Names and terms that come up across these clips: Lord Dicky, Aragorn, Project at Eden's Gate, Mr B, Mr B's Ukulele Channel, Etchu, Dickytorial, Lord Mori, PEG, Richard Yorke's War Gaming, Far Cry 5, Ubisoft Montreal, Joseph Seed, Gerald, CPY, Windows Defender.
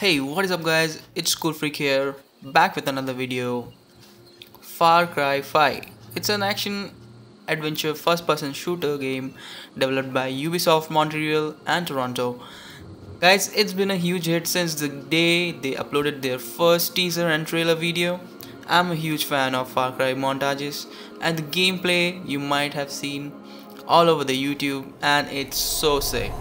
Hey, what is up guys, it's Cool Freak here, back with another video. Far Cry 5. It's an action adventure first person shooter game developed by Ubisoft Montreal and Toronto. Guys, it's been a huge hit since the day they uploaded their first teaser and trailer video. I'm a huge fan of Far Cry montages and the gameplay you might have seen all over the YouTube, and it's so sick.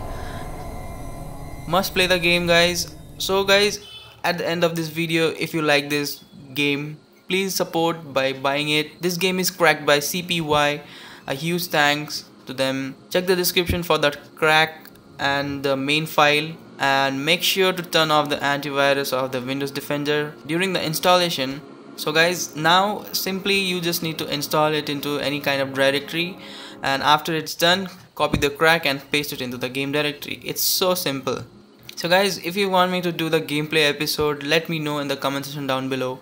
Must play the game guys. So guys, at the end of this video, if you like this game, please support by buying it. This game is cracked by CPY, a huge thanks to them. Check the description for that crack and the main file, and make sure to turn off the antivirus of the Windows Defender during the installation. So guys, now simply you just need to install it into any kind of directory, and after it's done, copy the crack and paste it into the game directory. It's so simple. So guys, if you want me to do the gameplay episode, let me know in the comment section down below.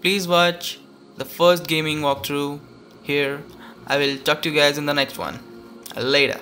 Please watch the first gaming walkthrough here. I will talk to you guys in the next one. Later.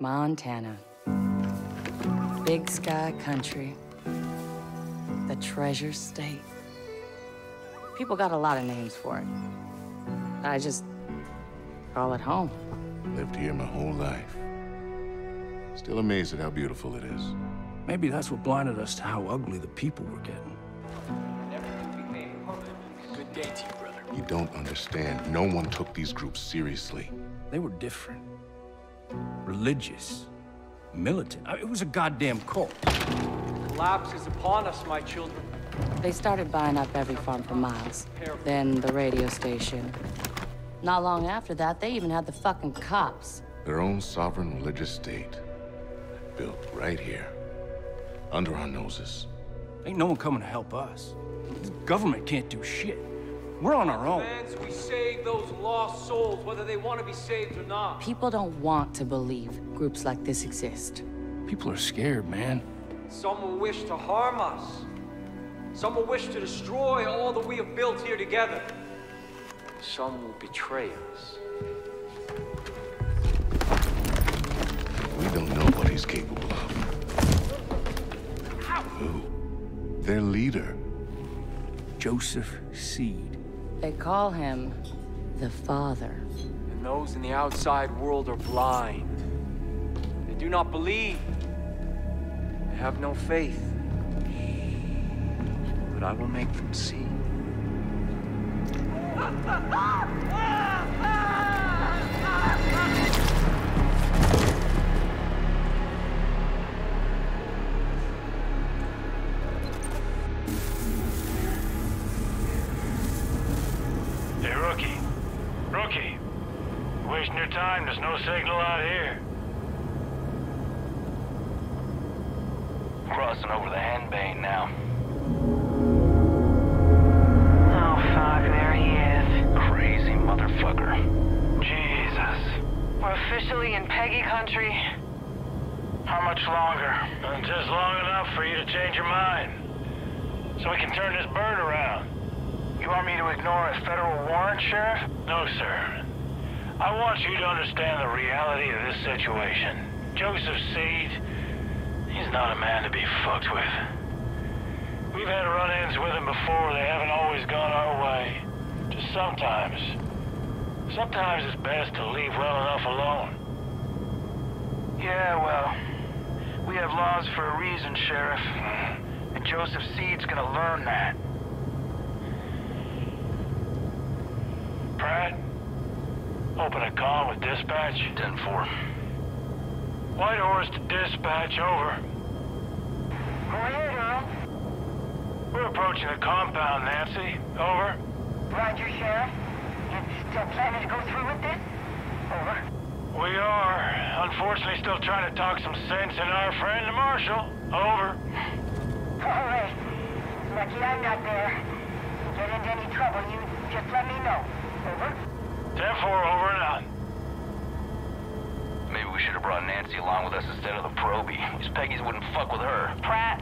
Montana, Big Sky Country, the Treasure State. People got a lot of names for it. I just call it home. Lived here my whole life. Still amazed at how beautiful it is. Maybe that's what blinded us to how ugly the people were getting. Good day to you, brother. You don't understand. No one took these groups seriously. They were different. Religious, militant. It was a goddamn cult. Collapse is upon us, my children. They started buying up every farm for miles, then the radio station. Not long after that, they even had the fucking cops. Their own sovereign religious state, built right here, under our noses. Ain't no one coming to help us. The government can't do shit. We're on our own. Demands we save those lost souls, whether they want to be saved or not. People don't want to believe groups like this exist. People are scared, man. Some will wish to harm us. Some will wish to destroy all that we have built here together. Some will betray us. We don't know what he's capable of. Ow. Who? Their leader. Joseph Seed. They call him the Father. and those in the outside world are blind. They do not believe. They have no faith. But I will make them see. Hey, Rookie. Rookie. Wasting your time. There's no signal out here. Crossing over the handbane now. Oh, fuck. There he is. Crazy motherfucker. Jesus. We're officially in Peggy country. How much longer? Just long enough for you to change your mind. So we can turn this bird around. You want me to ignore a federal warrant, Sheriff? No, sir. I want you to understand the reality of this situation. Joseph Seed, he's not a man to be fucked with. We've had run-ins with him before. They haven't always gone our way. Just sometimes. Sometimes it's best to leave well enough alone. Yeah, well, we have laws for a reason, Sheriff. And Joseph Seed's gonna learn that. Pratt, open a call with dispatch. 10-4. White Horse to dispatch, over. We're here, Earl. We're approaching the compound, Nancy. Over. Roger, Sheriff. You still planning to go through with this? Over. We are. Unfortunately, still trying to talk some sense in our friend, the Marshal. Over. All right. Lucky I'm not there. If you get into any trouble, you just let me know. Over. 10-4, over and out. Maybe we should have brought Nancy along with us instead of the Probie. These Peggies wouldn't fuck with her. Pratt!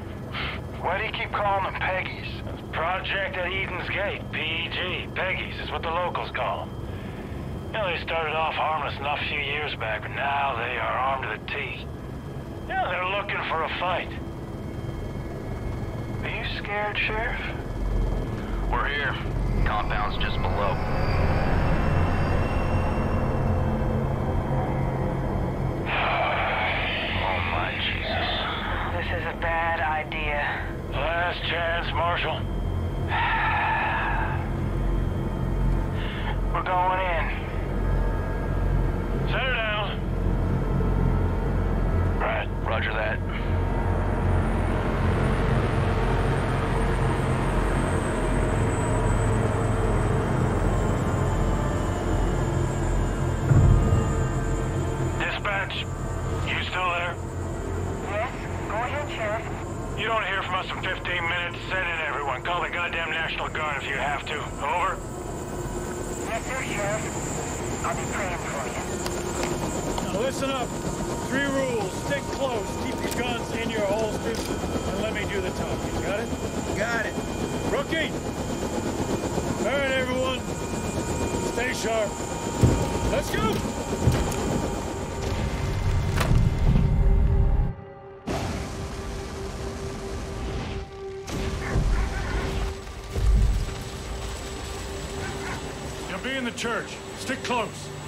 Why do you keep calling them Peggies? It's Project at Eden's Gate, PEG. Peggies is what the locals call them. You know, they started off harmless enough a few years back, but now they are armed to the teeth. Yeah, they're looking for a fight. Are you scared, Sheriff? We're here. Compound's just below. Oh my Jesus. This is a bad idea. Last chance, Marshal. We're going in. Set her down. Right, roger that. Be in the church. Stick close.